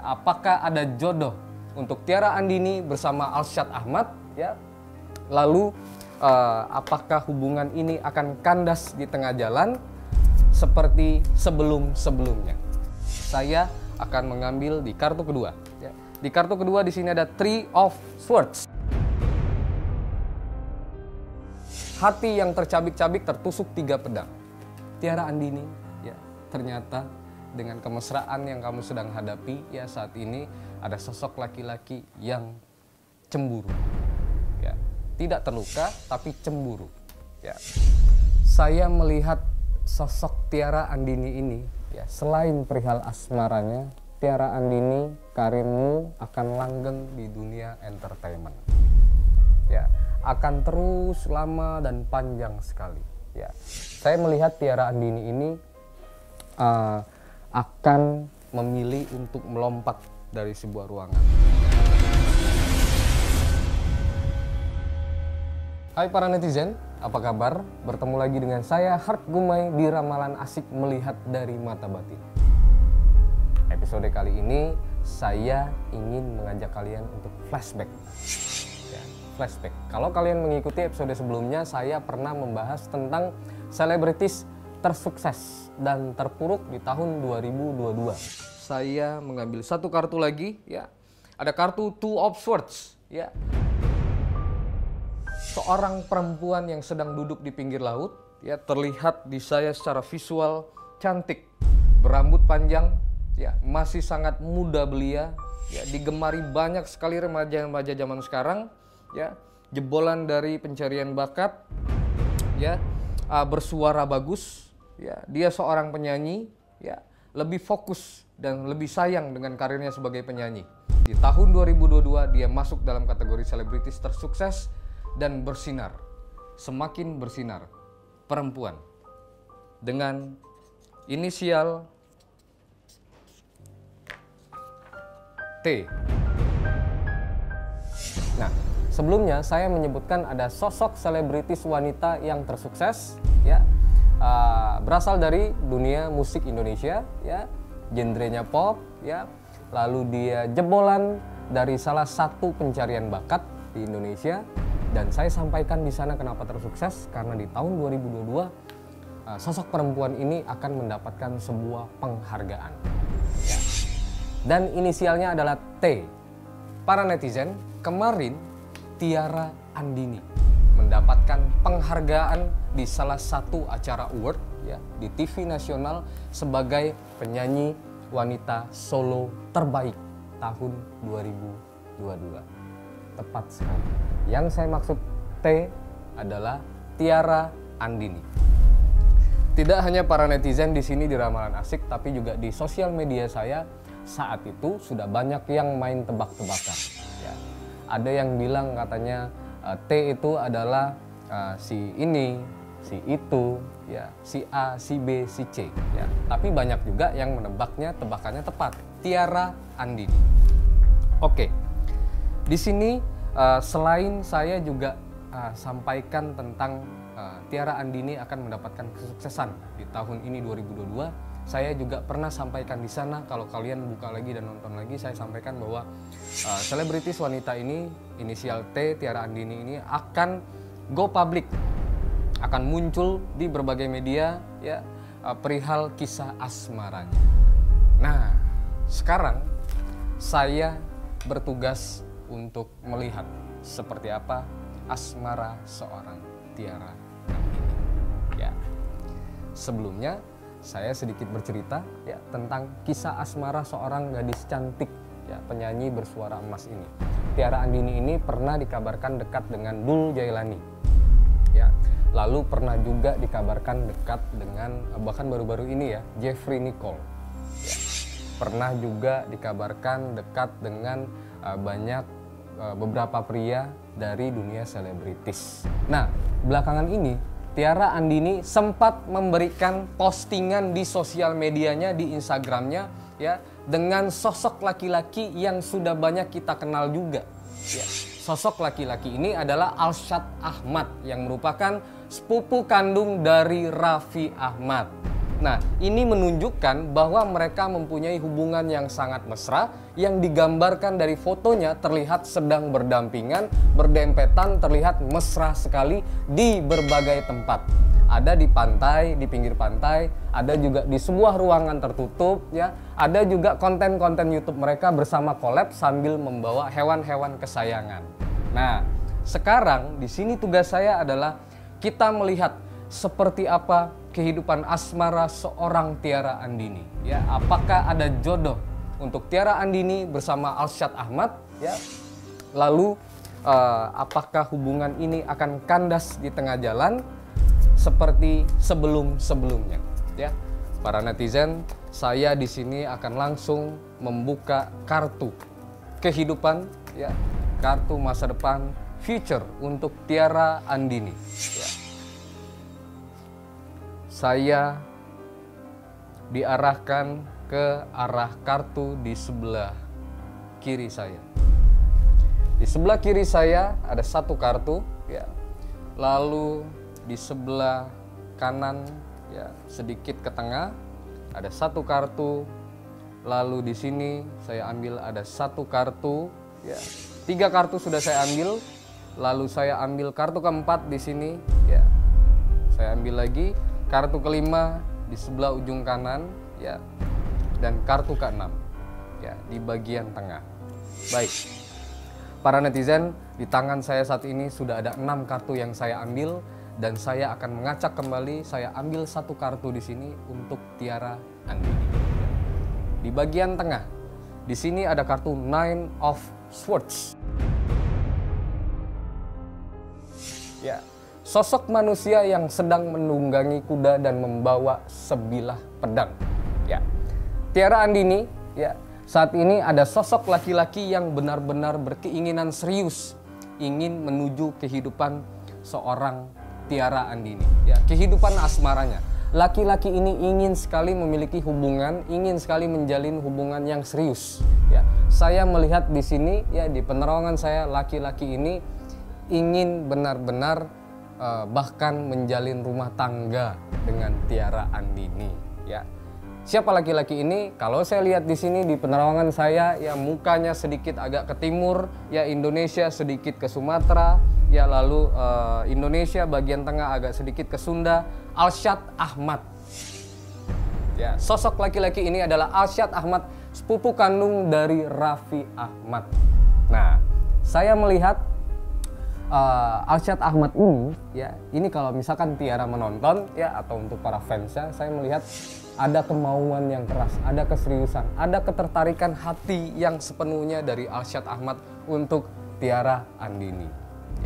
ya, apakah ada jodoh untuk Tiara Andini bersama Alshad Ahmad, ya? Lalu apakah hubungan ini akan kandas di tengah jalan seperti sebelum-sebelumnya? Saya akan mengambil di kartu kedua. Ya. Di kartu kedua di sini ada Three of Swords. Hati yang tercabik-cabik tertusuk 3 pedang. Tiara Andini, ya, ternyata dengan kemesraan yang kamu sedang hadapi, ya, saat ini ada sosok laki-laki yang cemburu. Ya. Tidak terluka, tapi cemburu. Ya. Saya melihat sosok Tiara Andini ini, ya, selain perihal asmaranya, Tiara Andini, karirmu akan langgeng di dunia entertainment. Ya, akan terus lama dan panjang sekali. Ya, saya melihat Tiara Andini ini akan memilih untuk melompat dari sebuah ruangan. Hai para netizen, apa kabar? Bertemu lagi dengan saya Hard Gumay di Ramalan Asik Melihat dari Mata Batin. Episode kali ini saya ingin mengajak kalian untuk flashback. Ya, flashback. Kalau kalian mengikuti episode sebelumnya, saya pernah membahas tentang selebritis tersukses dan terpuruk di tahun 2022. Saya mengambil satu kartu lagi, ya. Ada kartu Two of Swords, ya. Seorang perempuan yang sedang duduk di pinggir laut, ya, terlihat di saya secara visual cantik, berambut panjang, ya, masih sangat muda belia, ya, digemari banyak sekali remaja-remaja zaman sekarang, ya, jebolan dari pencarian bakat, ya, bersuara bagus, ya, dia seorang penyanyi, ya, lebih fokus dan lebih sayang dengan karirnya sebagai penyanyi. Di tahun 2022 dia masuk dalam kategori selebritis tersukses dan bersinar, semakin bersinar, perempuan dengan inisial T. Nah, sebelumnya saya menyebutkan ada sosok selebritis wanita yang tersukses, ya, berasal dari dunia musik Indonesia, ya, genrenya pop, ya, lalu dia jebolan dari salah satu pencarian bakat di Indonesia. Dan saya sampaikan di sana kenapa tersukses, karena di tahun 2022 sosok perempuan ini akan mendapatkan sebuah penghargaan. Ya. Dan inisialnya adalah T. Para netizen, kemarin Tiara Andini mendapatkan penghargaan di salah satu acara award, ya, di TV nasional sebagai penyanyi wanita solo terbaik tahun 2022. Tepat sekali. Yang saya maksud T adalah Tiara Andini. Tidak hanya para netizen di sini di Ramalan Asik, tapi juga di sosial media saya saat itu sudah banyak yang main tebak-tebakan. Ya. Ada yang bilang katanya T itu adalah si ini, si itu, ya, si A, si B, si C. Ya. Tapi banyak juga yang menebaknya, tebakannya tepat. Tiara Andini. Oke, di sini. Selain saya juga sampaikan tentang Tiara Andini akan mendapatkan kesuksesan di tahun ini 2022, saya juga pernah sampaikan di sana, kalau kalian buka lagi dan nonton lagi, saya sampaikan bahwa selebritis wanita ini, inisial T, Tiara Andini ini akan go public, akan muncul di berbagai media, ya, perihal kisah asmaranya. Nah, sekarang saya bertugas untuk melihat seperti apa asmara seorang Tiara Andini. Ya. Sebelumnya saya sedikit bercerita, ya, tentang kisah asmara seorang gadis cantik, ya, penyanyi bersuara emas ini. Tiara Andini ini pernah dikabarkan dekat dengan Dul Jailani, ya. Lalu pernah juga dikabarkan dekat dengan, bahkan baru-baru ini, ya, Jeffrey Nicole, ya. Pernah juga dikabarkan dekat dengan beberapa pria dari dunia selebritis. Nah, belakangan ini Tiara Andini sempat memberikan postingan di sosial medianya, di Instagramnya, ya, dengan sosok laki-laki yang sudah banyak kita kenal juga. Ya. Sosok laki-laki ini adalah Alshad Ahmad yang merupakan sepupu kandung dari Raffi Ahmad. Nah, ini menunjukkan bahwa mereka mempunyai hubungan yang sangat mesra yang digambarkan dari fotonya terlihat sedang berdampingan, berdempetan, terlihat mesra sekali di berbagai tempat. Ada di pantai, di pinggir pantai, ada juga di sebuah ruangan tertutup, ya. Ada juga konten-konten YouTube mereka bersama collab sambil membawa hewan-hewan kesayangan. Nah, sekarang di sini tugas saya adalah kita melihat seperti apa kehidupan asmara seorang Tiara Andini, ya. Apakah ada jodoh untuk Tiara Andini bersama Alshad Ahmad, ya? Lalu apakah hubungan ini akan kandas di tengah jalan? Seperti sebelum-sebelumnya, ya. Para netizen, saya di sini akan langsung membuka kartu kehidupan, ya, kartu masa depan future untuk Tiara Andini, ya. Saya diarahkan ke arah kartu di sebelah kiri saya. Di sebelah kiri saya ada satu kartu, ya. Lalu di sebelah kanan, ya, sedikit ke tengah ada satu kartu, lalu di sini saya ambil ada satu kartu, ya. Tiga kartu sudah saya ambil, lalu saya ambil kartu keempat di sini, ya. Saya ambil lagi kartu kelima di sebelah ujung kanan, ya, dan kartu keenam, ya, di bagian tengah. Baik, para netizen, di tangan saya saat ini sudah ada 6 kartu yang saya ambil. Dan saya akan mengacak kembali, saya ambil satu kartu di sini untuk Tiara Andini. Di bagian tengah, di sini ada kartu Nine of Swords. Ya, sosok manusia yang sedang menunggangi kuda dan membawa sebilah pedang. Ya, Tiara Andini, ya, saat ini ada sosok laki-laki yang benar-benar berkeinginan serius ingin menuju kehidupan seorang Tiara Andini, ya, kehidupan asmaranya. Laki-laki ini ingin sekali memiliki hubungan, ingin sekali menjalin hubungan yang serius, ya. Saya melihat di sini, ya, di penerangan saya, laki-laki ini ingin benar-benar bahkan menjalin rumah tangga dengan Tiara Andini, ya. Siapa laki-laki ini? Kalau saya lihat di sini di penerangan saya, ya, mukanya sedikit agak ke timur, ya, Indonesia sedikit ke Sumatera, ya, lalu Indonesia bagian tengah agak sedikit ke Sunda. Alshad Ahmad, ya, sosok laki-laki ini adalah Alshad Ahmad, sepupu kandung dari Raffi Ahmad. Nah, saya melihat Alshad Ahmad ini, ya, ini kalau misalkan Tiara menonton, ya, atau untuk para fansnya, saya melihat ada kemauan yang keras, ada keseriusan, ada ketertarikan hati yang sepenuhnya dari Alshad Ahmad untuk Tiara Andini.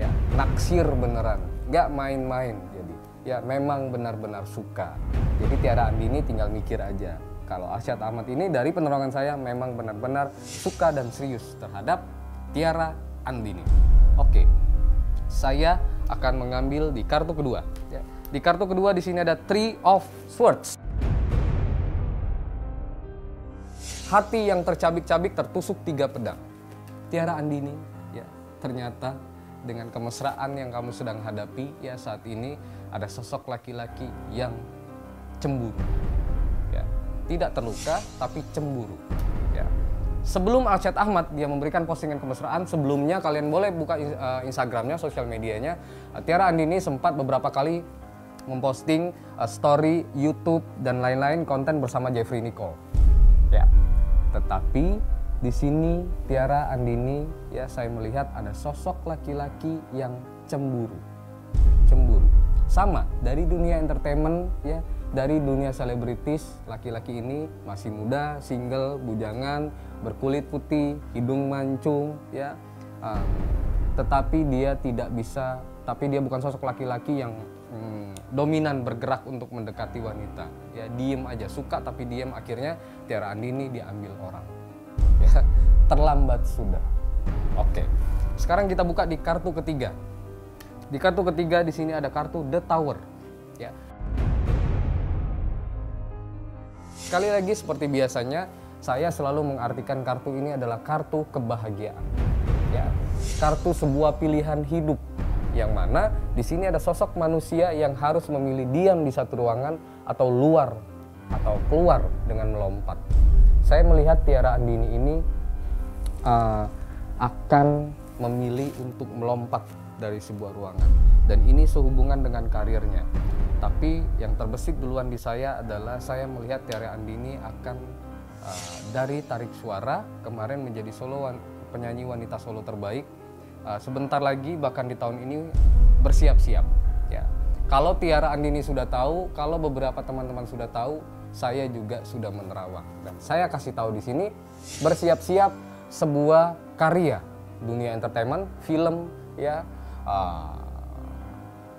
Ya, naksir beneran, nggak main-main. Jadi, ya, memang benar-benar suka. Jadi Tiara Andini tinggal mikir aja. Kalau Alshad Ahmad ini dari penerangan saya memang benar-benar suka dan serius terhadap Tiara Andini. Oke, saya akan mengambil di kartu kedua, ya. Di kartu kedua di sini ada Three of Swords. Hati yang tercabik-cabik tertusuk 3 pedang. Tiara Andini, ya, ternyata dengan kemesraan yang kamu sedang hadapi, ya, saat ini ada sosok laki-laki yang cemburu, ya, tidak terluka tapi cemburu, ya. Sebelum Alshad Ahmad dia memberikan postingan kemesraan sebelumnya, kalian boleh buka Instagramnya, sosial medianya. Tiara Andini sempat beberapa kali memposting story YouTube dan lain-lain konten bersama Jeffrey Nicole, ya. Tetapi di sini Tiara Andini, ya, saya melihat ada sosok laki-laki yang cemburu. Cemburu. Sama dari dunia entertainment, ya, dari dunia selebritis, laki-laki ini masih muda, single, bujangan, berkulit putih, hidung mancung, ya. Tapi dia bukan sosok laki-laki yang dominan bergerak untuk mendekati wanita. Ya, diem aja, suka tapi diem, akhirnya Tiara Andini diambil orang. Ya, terlambat sudah. Oke, sekarang kita buka di kartu ketiga. Di kartu ketiga di sini ada kartu The Tower, ya. Sekali lagi seperti biasanya, saya selalu mengartikan kartu ini adalah kartu kebahagiaan, ya, kartu sebuah pilihan hidup, yang mana di sini ada sosok manusia yang harus memilih diam di satu ruangan atau luar atau keluar dengan melompat. Saya melihat Tiara Andini ini akan memilih untuk melompat dari sebuah ruangan, dan ini sehubungan dengan karirnya. Tapi yang terbesit duluan di saya adalah saya melihat Tiara Andini akan dari tarik suara kemarin menjadi penyanyi wanita solo terbaik. Sebentar lagi bahkan di tahun ini bersiap-siap ya. Kalau Tiara Andini sudah tahu, kalau beberapa teman-teman sudah tahu, saya juga sudah menerawang. Dan saya kasih tahu di sini, bersiap-siap sebuah karya dunia entertainment, film ya,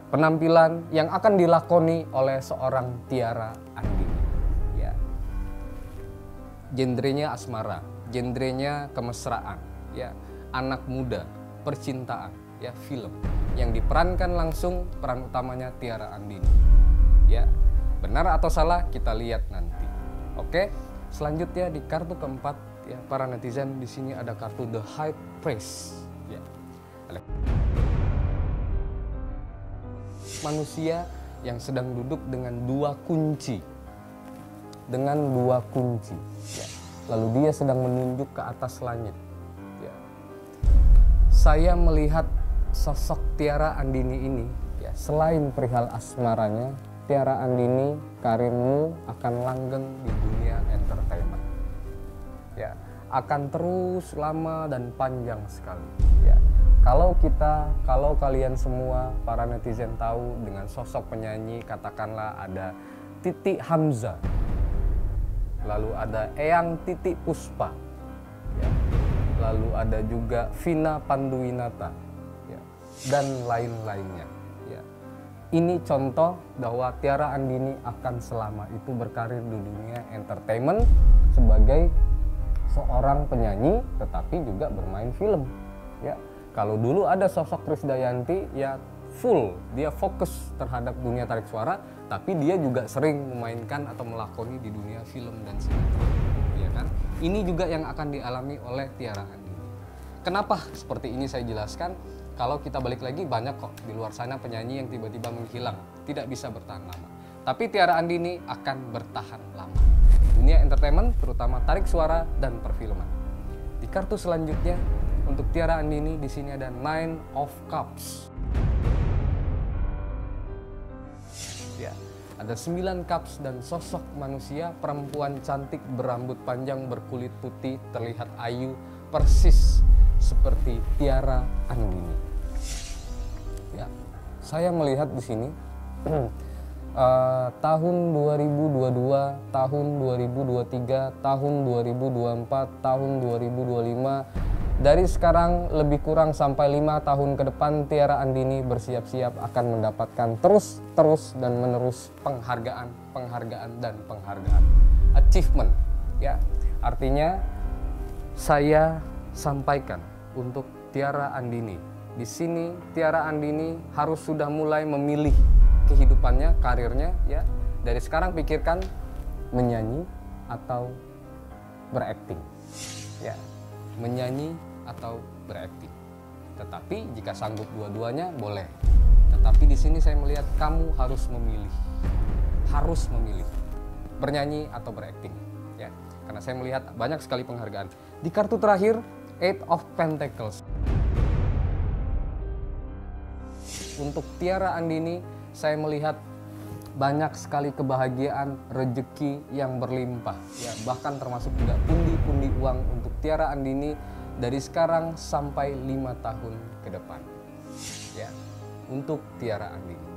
penampilan yang akan dilakoni oleh seorang Tiara Andini ya. Genrenya asmara, genrenya kemesraan ya, anak muda, percintaan ya, film yang diperankan langsung peran utamanya Tiara Andini ya. Benar atau salah kita lihat nanti. Oke, selanjutnya di kartu keempat ya, para netizen, di sini ada kartu The High Priest ya. Manusia yang sedang duduk dengan dua kunci ya. Lalu dia sedang menunjuk ke atas langit ya. Saya melihat sosok Tiara Andini ini ya, selain perihal asmaranya, Tiara Andini, karirmu akan langgeng di dunia entertainment ya, akan terus lama dan panjang sekali ya. Kalau kalian semua para netizen tahu dengan sosok penyanyi, katakanlah ada Titi Hamzah, lalu ada Eyang Titi Puspa ya, lalu ada juga Vina Panduwinata dan lain-lainnya ya. Ini contoh bahwa Tiara Andini akan selama itu berkarir di dunia entertainment sebagai seorang penyanyi, tetapi juga bermain film ya. Kalau dulu ada sosok Krisdayanti ya, full dia fokus terhadap dunia tarik suara, tapi dia juga sering memainkan atau melakoni di dunia film dan sinetron ya kan. Ini juga yang akan dialami oleh Tiara Andini. Kenapa seperti ini saya jelaskan? Kalau kita balik lagi, banyak kok di luar sana penyanyi yang tiba-tiba menghilang, tidak bisa bertahan lama. Tapi Tiara Andini akan bertahan lama di dunia entertainment, terutama tarik suara dan perfilman. Di kartu selanjutnya untuk Tiara Andini di sini ada Nine of Cups. Ya, ada 9 cups dan sosok manusia perempuan cantik berambut panjang berkulit putih terlihat ayu persis seperti Tiara Andini. Ya, saya melihat di sini tahun 2022, tahun 2023, tahun 2024, tahun 2025. Dari sekarang lebih kurang sampai 5 tahun ke depan, Tiara Andini bersiap-siap akan mendapatkan terus dan menerus penghargaan, achievement. Ya, artinya saya sampaikan untuk Tiara Andini. Di sini Tiara Andini harus sudah mulai memilih kehidupannya, karirnya ya. Dari sekarang pikirkan menyanyi atau berakting. Ya, menyanyi atau berakting. Tetapi jika sanggup dua-duanya boleh. Tetapi di sini saya melihat kamu harus memilih. Harus memilih. Bernyanyi atau berakting ya. Karena saya melihat banyak sekali penghargaan. Di kartu terakhir Eight of Pentacles. Untuk Tiara Andini, saya melihat banyak sekali kebahagiaan, rejeki yang berlimpah ya, bahkan termasuk juga pundi-pundi uang untuk Tiara Andini dari sekarang sampai 5 tahun ke depan ya. Untuk Tiara Andini,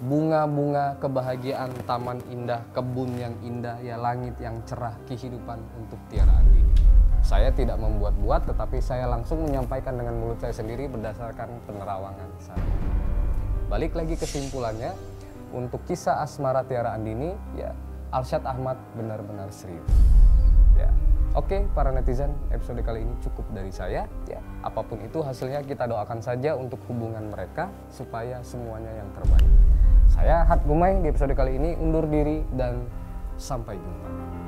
bunga-bunga kebahagiaan, taman indah, kebun yang indah ya, langit yang cerah, kehidupan untuk Tiara Andini. Saya tidak membuat-buat, tetapi saya langsung menyampaikan dengan mulut saya sendiri berdasarkan penerawangan saya. Balik lagi kesimpulannya, untuk kisah asmara Tiara Andini, ya Alshad Ahmad benar-benar serius. Ya. Oke, para netizen, episode kali ini cukup dari saya. Ya. Apapun itu hasilnya, kita doakan saja untuk hubungan mereka supaya semuanya yang terbaik. Saya Hard Gumay di episode kali ini undur diri dan sampai jumpa.